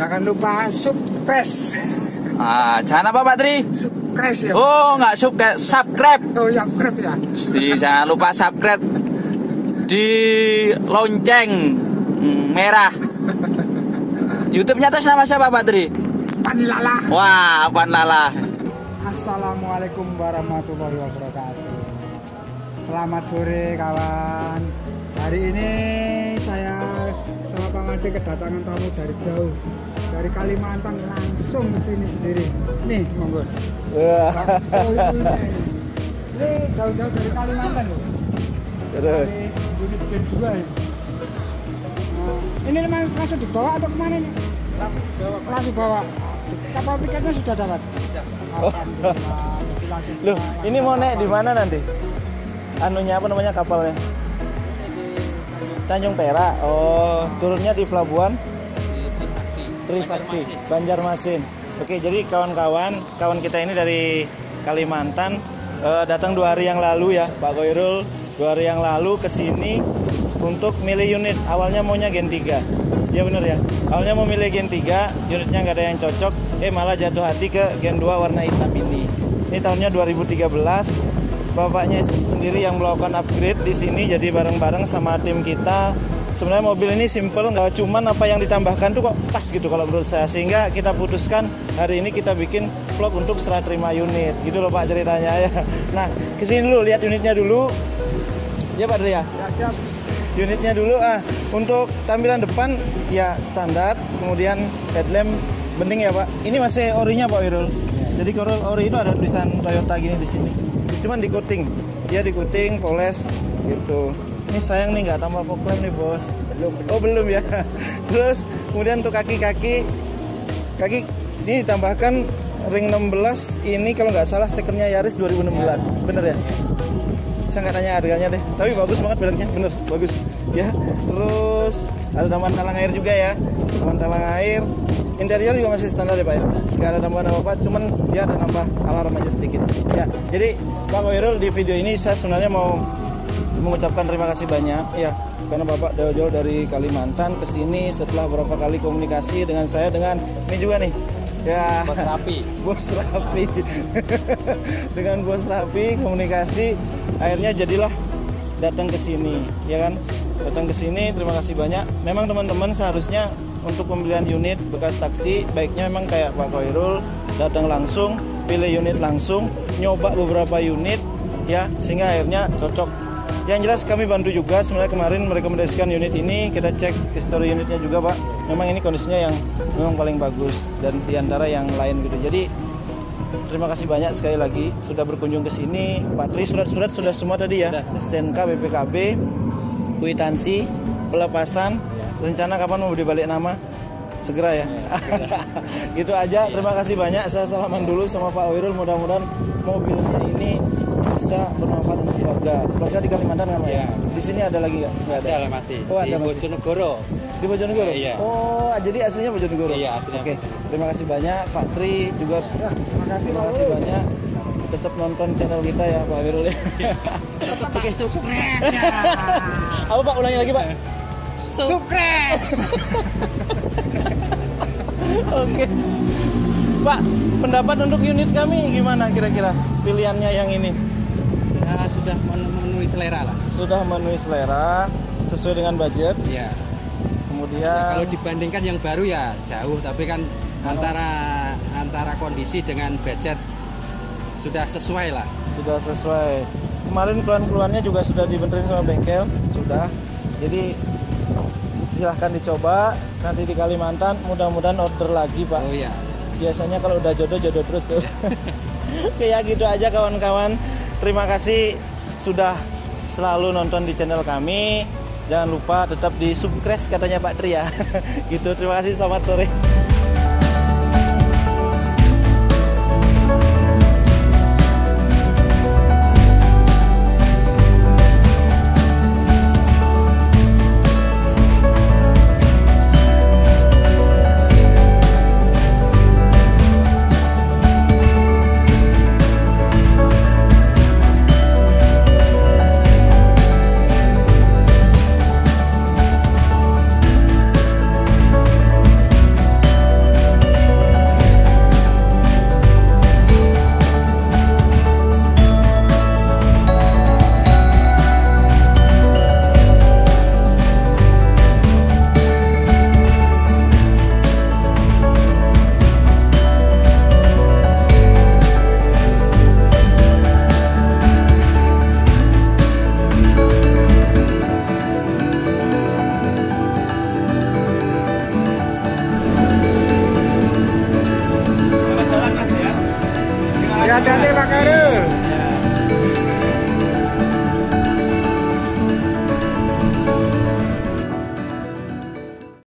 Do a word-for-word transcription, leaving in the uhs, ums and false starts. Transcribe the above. Jangan lupa subscribe. Ah, jangan apa Pak Tri? Subscribe ya. Oh, nggak subscribe, subscribe. Oh, ya, subscribe ya. Si, jangan lupa subscribe di lonceng merah. YouTube-nya atas nama siapa Pak Tri? Pan Lalah. Wah, Pan Lalah. Assalamualaikum warahmatullahi wabarakatuh. Selamat sore kawan. Hari ini saya sama Pak Adik kedatangan tamu dari jauh, dari Kalimantan langsung ke sini sendiri. Nih, monggo. Wah. Ini jauh-jauh dari Kalimantan loh. Terus. Gen dua ini. Ini memang langsung dibawa atau kemana nih? Langsung dibawa. Langsung bawa. Kapal tiketnya sudah dapat. Sudah. Oh. Loh, ini mau naik di mana nanti? Anunya apa namanya kapalnya? Tanjung Perak. Oh, turunnya di pelabuhan Risakti Banjarmasin. Oke, jadi kawan-kawan, kawan kita ini dari Kalimantan eh, datang dua hari yang lalu ya, Pak Khoirul dua hari yang lalu ke sini untuk milih unit. Awalnya maunya gen tiga. Ya benar ya. Awalnya mau milih gen tiga, unitnya nggak ada yang cocok, eh malah jatuh hati ke gen dua warna hitam ini. Ini tahunnya dua ribu tiga belas. Bapaknya sendiri yang melakukan upgrade di sini, jadi bareng-bareng sama tim kita. Sebenarnya mobil ini simple, nggak cuman apa yang ditambahkan tuh kok pas gitu kalau menurut saya. Sehingga kita putuskan hari ini kita bikin vlog untuk serah terima unit, gitu loh Pak ceritanya ya. Nah, kesini dulu lihat unitnya dulu. Ya Pak Dria. Unitnya dulu ah. Untuk tampilan depan ya standar. Kemudian headlamp bening ya Pak. Ini masih orinya Pak Wirul. Jadi kalau ori itu ada tulisan Toyota gini di sini. Cuman di coating, dia di coating, poles gitu. Ini sayang nih nggak tambah koklem nih bos. Belum, belum. Oh belum ya. Terus kemudian untuk kaki-kaki, kaki ini ditambahkan ring enam belas. Ini kalau nggak salah sekernya Yaris dua ribu enam belas, bener ya? Saya nggak tanya harganya deh. Tapi bagus banget belakangnya, bener bagus ya. Terus ada tambahan talang air juga ya, tambahan talang air. Interior juga masih standar ya Pak ya, nggak ada tambahan apa-apa, cuman dia ada nambah alarm aja sedikit ya. Jadi Pak Wirul di video ini saya sebenarnya mau mengucapkan terima kasih banyak ya, karena Bapak jauh-jauh dari Kalimantan ke sini setelah beberapa kali komunikasi dengan saya, dengan ini juga nih ya, Bos Rapi, Bos Rapi. Dengan Bos Rapi komunikasi akhirnya jadilah datang ke sini ya kan, datang ke sini. Terima kasih banyak. Memang teman-teman seharusnya untuk pembelian unit bekas taksi, baiknya memang kayak Pak Khoirul, datang langsung, pilih unit langsung, nyoba beberapa unit, ya, sehingga akhirnya cocok. Yang jelas kami bantu juga, sebenarnya kemarin merekomendasikan unit ini, kita cek histori unitnya juga Pak, memang ini kondisinya yang memang paling bagus, dan diantara yang lain gitu. Jadi, terima kasih banyak sekali lagi, sudah berkunjung ke sini, Pak Tri, surat-surat sudah semua tadi ya, S T N K, B P K B, kwitansi, pelepasan. Rencana kapan mau dibalik nama? Segera ya. Gitu aja. Terima kasih banyak. Saya salaman dulu sama Pak Wirul. Mudah-mudahan mobilnya ini bisa bermanfaat untuk keluarga. Keluarga di Kalimantan kan Pak ya? Di sini ada lagi nggak? Nggak ada. Ada masih. Oh, ada masih. Di Bojonegoro. Di Bojonegoro? Iya. Oh, jadi aslinya Bojonegoro? Iya, aslinya. Oke. Terima kasih banyak Pak Tri juga. Terima kasih. Terima kasih banyak. Tetap nonton channel kita ya Pak Wirul ya. Tetap pakai subscribe ya. Apa Pak? Ulangi lagi Pak. Sukses. Oke, Pak, pendapat untuk unit kami gimana kira-kira pilihannya yang ini? Ya, sudah memenuhi selera lah. Sudah memenuhi selera, sesuai dengan budget. Iya. Kemudian ya, kalau dibandingkan yang baru ya jauh, tapi kan oh. antara antara kondisi dengan budget sudah sesuai lah. Sudah sesuai. Kemarin keluhan-keluhannya juga sudah dibenerin sama bengkel, sudah. Jadi silahkan dicoba nanti di Kalimantan, mudah-mudahan order lagi Pak. Oh iya. Biasanya kalau udah jodoh jodoh terus tuh. Kayak gitu aja kawan-kawan. Terima kasih sudah selalu nonton di channel kami. Jangan lupa tetap di subscribe katanya Pak Tri ya. Gitu. Terima kasih, selamat sore. Hati-hati Pak Khoirul.